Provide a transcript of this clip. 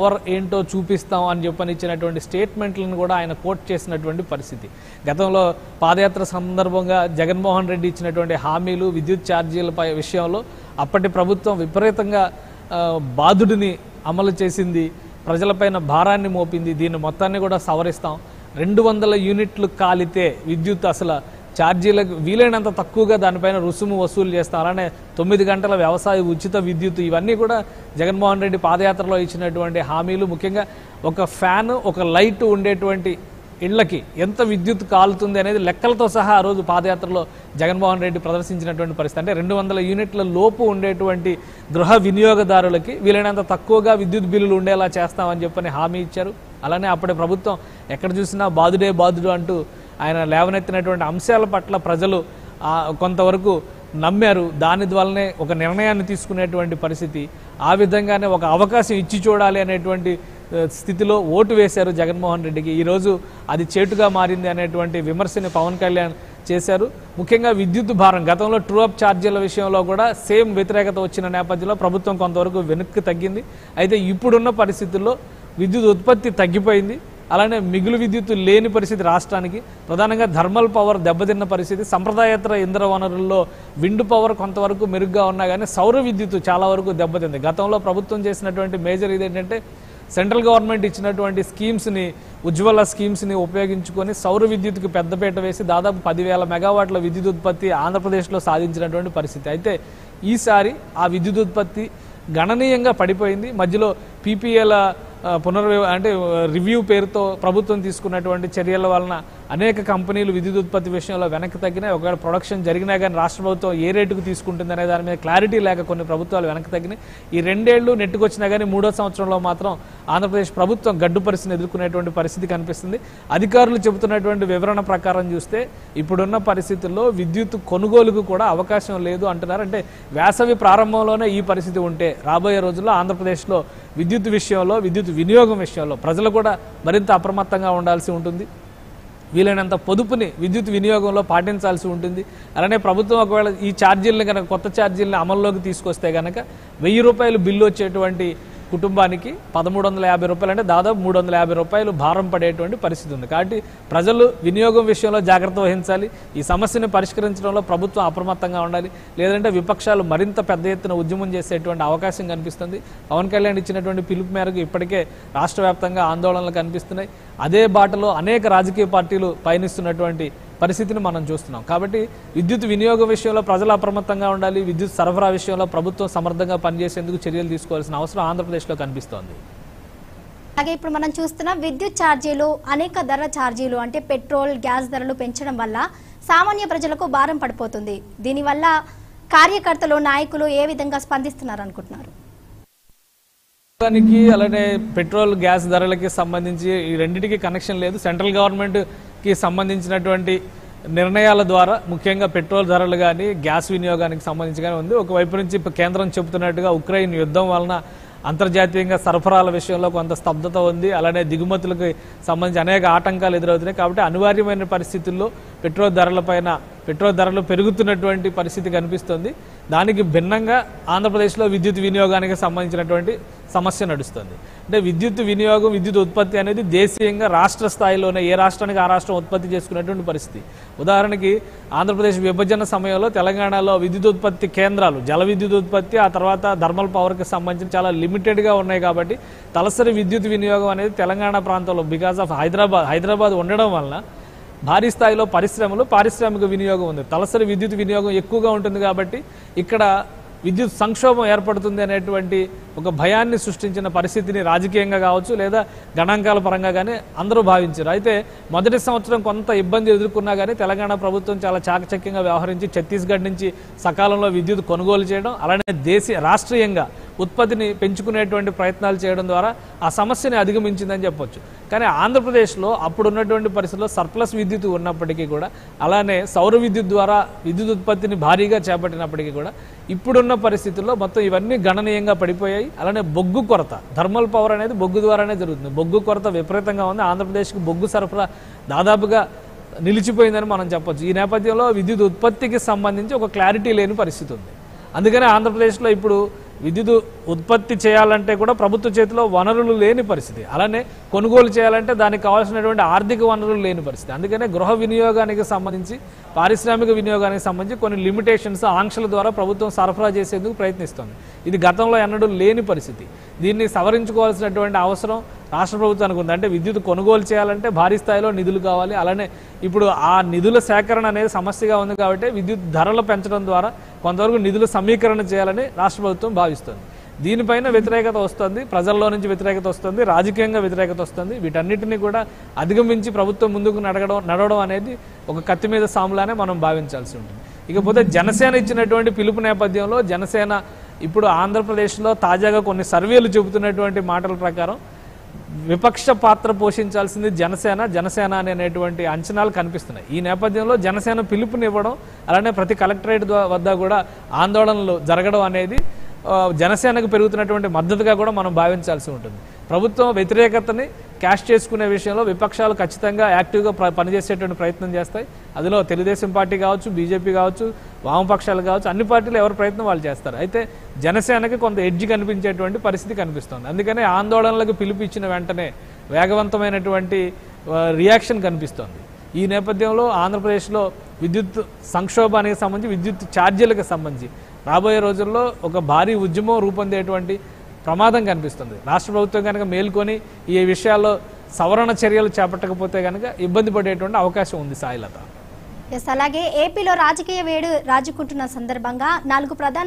Power ఏంటో చూపిస్తాం అని చెప్పనిచ్చినటువంటి స్టేట్మెంట్లను కూడా ఆయన కోట్ చేసినటువంటి పరిస్థితి. గతంలో పాదయాత్ర సందర్భంగా జగన్మోహన్ రెడ్డి ఇచ్చినటువంటి హామీలు విద్యుత్ ఛార్జీలపై విషయంలో అప్పటి ప్రభుత్వం విపరీతంగా బాధుడిని అమలు చేసింది, ప్రజలపైన భారాన్ని మోపింది. దీని మొత్తాన్ని కూడా సవరిస్తాం, 200 యూనిట్లు కాలితే విద్యుత్ అసలు ఛార్జీలకు వీలైనంత తక్కువగా దానిపైన రుసుము వసూలు చేస్తాం, అలానే 9 గంటల వ్యవసాయ ఉచిత విద్యుత్, ఇవన్నీ కూడా జగన్మోహన్ రెడ్డి పాదయాత్రలో ఇచ్చినటువంటి హామీలు. ముఖ్యంగా ఒక ఫ్యాన్ ఒక లైట్ ఉండేటువంటి ఇళ్లకి ఎంత విద్యుత్ కాలుతుంది అనేది లెక్కలతో సహా ఆ రోజు పాదయాత్రలో జగన్మోహన్ రెడ్డి ప్రదర్శించినటువంటి పరిస్థితి. అంటే 200 యూనిట్ల లోపు ఉండేటువంటి గృహ వినియోగదారులకి వీలైనంత తక్కువగా విద్యుత్ బిల్లులు ఉండేలా చేస్తామని చెప్పని హామీ ఇచ్చారు. అలానే అప్పటి ప్రభుత్వం ఎక్కడ చూసినా బాధుడే బాధుడు అంటూ ఆయన లేవనెత్తినటువంటి అంశాల పట్ల ప్రజలు కొంతవరకు నమ్మారు. దాని ద్వారానే ఒక నిర్ణయాన్ని తీసుకునేటువంటి పరిస్థితి, ఆ విధంగానే ఒక అవకాశం ఇచ్చి చూడాలి అనేటువంటి స్థితిలో ఓటు వేశారు జగన్మోహన్ రెడ్డికి. ఈరోజు అది చేటుగా మారింది అనేటువంటి విమర్శని పవన్ కళ్యాణ్ చేశారు. ముఖ్యంగా విద్యుత్ భారం, గతంలో ట్రూ అప్ ఛార్జీల విషయంలో కూడా సేమ్ వ్యతిరేకత వచ్చిన నేపథ్యంలో ప్రభుత్వం కొంతవరకు వెనక్కి తగ్గింది. అయితే ఇప్పుడున్న పరిస్థితుల్లో విద్యుత్ ఉత్పత్తి తగ్గిపోయింది, అలానే మిగులు విద్యుత్ లేని పరిస్థితి రాష్ట్రానికి, ప్రధానంగా థర్మల్ పవర్ దెబ్బతిన్న పరిస్థితి. సంప్రదాయేతర ఇంధన వనరుల్లో విండ్ పవర్ కొంతవరకు మెరుగ్గా ఉన్నా కానీ సౌర విద్యుత్ చాలా వరకు దెబ్బతింది. గతంలో ప్రభుత్వం చేసినటువంటి మేజర్ ఇదేంటంటే సెంట్రల్ గవర్నమెంట్ ఇచ్చినటువంటి స్కీమ్స్ని, ఉజ్వల స్కీమ్స్ని ఉపయోగించుకొని సౌర విద్యుత్కి పెద్దపీట వేసి దాదాపు 10,000 మెగావాట్ల విద్యుత్ ఉత్పత్తి ఆంధ్రప్రదేశ్లో సాధించినటువంటి పరిస్థితి. అయితే ఈసారి ఆ విద్యుత్ ఉత్పత్తి గణనీయంగా పడిపోయింది. మధ్యలో పీపీఏల రివ్యూ పేరుతో ప్రభుత్వం తీసుకున్నటువంటి చర్యల వలన అనేక కంపెనీలు విద్యుత్ ఉత్పత్తి విషయంలో వెనక్కి తగ్గినాయి. ఒకవేళ ప్రొడక్షన్ జరిగినా కానీ రాష్ట్ర ప్రభుత్వం ఏ రేటుకు తీసుకుంటుందనే దాని మీద క్లారిటీ లేక కొన్ని ప్రభుత్వాలు వెనక్కి తగ్గినాయి. ఈ 2 ఏళ్లు నెట్టుకొచ్చినా కానీ 3వ సంవత్సరంలో మాత్రం ఆంధ్రప్రదేశ్ ప్రభుత్వం గడ్డు పరిస్థితిని ఎదుర్కొనేటువంటి పరిస్థితి కనిపిస్తుంది. అధికారులు చెబుతున్నటువంటి వివరణ ప్రకారం చూస్తే ఇప్పుడున్న పరిస్థితుల్లో విద్యుత్ కొనుగోలుకు కూడా అవకాశం లేదు అంటున్నారు. అంటే వేసవి ప్రారంభంలోనే ఈ పరిస్థితి ఉంటే రాబోయే రోజుల్లో ఆంధ్రప్రదేశ్లో విద్యుత్ విషయంలో, విద్యుత్ వినియోగం విషయంలో ప్రజలు కూడా మరింత అప్రమత్తంగా ఉండాల్సి ఉంటుంది. వీలైనంత పొదుపుని విద్యుత్ వినియోగంలో పాటించాల్సి ఉంటుంది. అలానే ప్రభుత్వం ఒకవేళ ఈ ఛార్జీలను కనుక కొత్త ఛార్జీలను అమల్లోకి తీసుకొస్తే కనుక 1000 రూపాయలు బిల్లు వచ్చేటువంటి కుటుంబానికి 1,350 రూపాయలు, అంటే దాదాపు 350 రూపాయలు భారం పడేటువంటి పరిస్థితి ఉంది. కాబట్టి ప్రజలు వినియోగం విషయంలో జాగ్రత్త వహించాలి. ఈ సమస్యను పరిష్కరించడంలో ప్రభుత్వం అప్రమత్తంగా ఉండాలి. లేదంటే విపక్షాలు మరింత పెద్ద ఎత్తున ఉద్యమం చేసేటువంటి అవకాశం కనిపిస్తుంది. పవన్ కళ్యాణ్ ఇచ్చినటువంటి పిలుపు మేరకు ఇప్పటికే రాష్ట్ర వ్యాప్తంగా ఆందోళనలు కనిపిస్తున్నాయి. అదే బాటలో అనేక రాజకీయ పార్టీలు పయనిస్తున్నటువంటి పరిస్థితిని మనం చూస్తున్నాం. కాబట్టి విద్యుత్ వినియోగం విషయంలో ప్రజలు అప్రమత్తంగా ఉండాలి. విద్యుత్ సరఫరా విషయంలో ప్రభుత్వం సమర్థంగా పనిచేసేందుకు చర్యలు తీసుకోవాల్సిన అవసరం ఆంధ్రప్రదేశ్లో కనిపిస్తోంది. అలాగే ఇప్పుడు మనం చూస్తున్న విద్యుత్ ఛార్జీలు, అనేక ధరల ఛార్జీలు అంటే పెట్రోల్, గ్యాస్ ధరలు పెంచడం వల్ల సామాన్య ప్రజలకు భారం పడిపోతుంది. దీనివల్ల కార్యకర్తలు, నాయకులు ఏ విధంగా స్పందిస్తున్నారు అనుకుంటున్నారు? దానికి అలానే పెట్రోల్, గ్యాస్ ధరలకి సంబంధించి ఈ రెండింటికి కనెక్షన్ లేదు. సెంట్రల్ గవర్నమెంట్కి సంబంధించినటువంటి నిర్ణయాల ద్వారా ముఖ్యంగా పెట్రోల్ ధరలు కానీ, గ్యాస్ వినియోగానికి సంబంధించి కానీ ఉంది. ఒకవైపు నుంచి కేంద్రం చెబుతున్నట్టుగా ఉక్రెయిన్ యుద్ధం వలన అంతర్జాతీయంగా సరఫరాల విషయంలో కొంత స్తబ్దత ఉంది, అలానే దిగుమతులకు సంబంధించి అనేక ఆటంకాలు ఎదురవుతున్నాయి. కాబట్టి అనివార్యమైన పరిస్థితుల్లో పెట్రోల్ ధరలు పెరుగుతున్నటువంటి పరిస్థితి కనిపిస్తుంది. దానికి భిన్నంగా ఆంధ్రప్రదేశ్లో విద్యుత్ వినియోగానికి సంబంధించినటువంటి సమస్య నడుస్తుంది. అంటే విద్యుత్ వినియోగం, విద్యుత్ ఉత్పత్తి అనేది దేశీయంగా రాష్ట్ర స్థాయిలోనే ఏ రాష్ట్రానికి ఆ రాష్ట్రం ఉత్పత్తి చేసుకునేటువంటి పరిస్థితి. ఉదాహరణకి ఆంధ్రప్రదేశ్ విభజన సమయంలో తెలంగాణలో విద్యుత్ ఉత్పత్తి కేంద్రాలు, జల విద్యుత్ ఉత్పత్తి, ఆ తర్వాత థర్మల్ పవర్కి సంబంధించి చాలా లిమిటెడ్గా ఉన్నాయి. కాబట్టి తలసరి విద్యుత్ వినియోగం అనేది తెలంగాణ ప్రాంతంలో బికాజ్ ఆఫ్ హైదరాబాద్ ఉండడం వలన భారీ స్థాయిలో పరిశ్రమలు, పారిశ్రామిక వినియోగం ఉంది. తలసరి విద్యుత్ వినియోగం ఎక్కువగా ఉంటుంది కాబట్టి ఇక్కడ విద్యుత్ సంక్షోభం ఏర్పడుతుంది అనేటువంటి ఒక భయాన్ని సృష్టించిన పరిస్థితిని రాజకీయంగా కావచ్చు లేదా గణాంకాల పరంగా కానీ అందరూ భావించారు. అయితే మొదటి సంవత్సరం కొంత ఇబ్బంది ఎదుర్కొన్నా కానీ తెలంగాణ ప్రభుత్వం చాలా చాకచక్యంగా వ్యవహరించి ఛత్తీస్గఢ్ నుంచి సకాలంలో విద్యుత్ కొనుగోలు చేయడం, అలానే రాష్ట్రీయంగా ఉత్పత్తిని పెంచుకునేటువంటి ప్రయత్నాలు చేయడం ద్వారా ఆ సమస్యని అధిగమించిందని చెప్పొచ్చు. కానీ ఆంధ్రప్రదేశ్లో అప్పుడున్నటువంటి పరిస్థితుల్లో సర్ప్లస్ విద్యుత్ ఉన్నప్పటికీ కూడా, అలానే సౌర విద్యుత్ ద్వారా విద్యుత్ ఉత్పత్తిని భారీగా చేపట్టినప్పటికీ కూడా ఇప్పుడున్న పరిస్థితుల్లో మొత్తం ఇవన్నీ గణనీయంగా పడిపోయాయి. అలానే బొగ్గు కొరత, థర్మల్ పవర్ అనేది బొగ్గు ద్వారానే జరుగుతుంది. బొగ్గు కొరత విపరీతంగా ఉంది. ఆంధ్రప్రదేశ్కి బొగ్గు సరఫరా దాదాపుగా నిలిచిపోయిందని మనం చెప్పొచ్చు. ఈ నేపథ్యంలో విద్యుత్ ఉత్పత్తికి సంబంధించి ఒక క్లారిటీ లేని పరిస్థితి ఉంది. అందుకనే ఆంధ్రప్రదేశ్లో ఇప్పుడు విద్యుత్ ఉత్పత్తి చేయాలంటే కూడా ప్రభుత్వ చేతిలో వనరులు లేని పరిస్థితి, అలానే కొనుగోలు చేయాలంటే దానికి కావాల్సినటువంటి ఆర్థిక వనరులు లేని పరిస్థితి. అందుకనే గృహ వినియోగానికి సంబంధించి పారిశ్రామిక వినియోగానికి సంబంధించి కొన్ని లిమిటేషన్స్ ఆంక్షల ద్వారా ప్రభుత్వం సరఫరా చేసేందుకు ప్రయత్నిస్తుంది. ఇది గతంలో ఎన్నడూ లేని పరిస్థితి. దీన్ని సవరించుకోవాల్సినటువంటి అవసరం రాష్ట్ర ప్రభుత్వానికి ఉంది. అంటే విద్యుత్ కొనుగోలు చేయాలంటే భారీ స్థాయిలో నిధులు కావాలి, అలానే ఇప్పుడు ఆ నిధుల సేకరణ అనేది సమస్యగా ఉంది కాబట్టి విద్యుత్ ధరలు పెంచడం ద్వారా కొంతవరకు నిధుల సమీకరణ చేయాలని రాష్ట్ర ప్రభుత్వం భావిస్తుంది. దీనిపైన వ్యతిరేకత వస్తుంది, ప్రజల్లో నుంచి వ్యతిరేకత వస్తుంది, రాజకీయంగా వ్యతిరేకత వస్తుంది. వీటన్నిటిని కూడా అధిగమించి ప్రభుత్వం ముందుకు నడవడం అనేది ఒక కత్తి మీద సాములానే మనం భావించాల్సి ఉంటుంది. ఇకపోతే జనసేన ఇచ్చినటువంటి పిలుపు నేపథ్యంలో జనసేన ఇప్పుడు ఆంధ్రప్రదేశ్లో తాజాగా కొన్ని సర్వేలు చెబుతున్నటువంటి మాటల ప్రకారం విపక్ష పాత్ర పోషించాల్సింది జనసేన అనేటువంటి అంచనాలు కనిపిస్తున్నాయి. ఈ నేపథ్యంలో జనసేన పిలుపునివ్వడం, అలానే ప్రతి కలెక్టరేట్ వద్ద కూడా ఆందోళనలు జరగడం అనేది జనసేనకు పెరుగుతున్నటువంటి మద్దతుగా కూడా మనం భావించాల్సి ఉంటుంది. ప్రభుత్వం వ్యతిరేకతని క్యాష్ చేసుకునే విషయంలో విపక్షాలు ఖచ్చితంగా యాక్టివ్గా పనిచేసేటువంటి ప్రయత్నం చేస్తాయి. అందులో తెలుగుదేశం పార్టీ కావచ్చు, బీజేపీ కావచ్చు, వామపక్షాలు కావచ్చు, అన్ని పార్టీలు ఎవరి ప్రయత్నం వాళ్ళు చేస్తారు. అయితే జనసేనకి కొంత ఎడ్జ్ కనిపించేటువంటి పరిస్థితి కనిపిస్తుంది. అందుకనే ఆందోళనలకు పిలుపిచ్చిన వెంటనే వేగవంతమైనటువంటి రియాక్షన్ కనిపిస్తుంది. ఈ నేపథ్యంలో ఆంధ్రప్రదేశ్లో విద్యుత్ సంక్షోభానికి సంబంధించి, విద్యుత్ ఛార్జీలకు సంబంధించి రాబోయే రోజుల్లో ఒక భారీ ఉద్యమం రూపొందేటువంటి ప్రమాదం కనిపిస్తుంది. రాష్ట్ర ప్రభుత్వం కనుక మేల్కొని ఈ విషయాల్లో సవరణ చర్యలు చేపట్టకపోతే కనుక ఇబ్బంది పడేటువంటి అవకాశం ఉంది. సాయిలత. అలాగే ఏపీలో రాజకీయ వేడి రాజుకుంటున్న సందర్భంగా నాలుగు ప్రధాన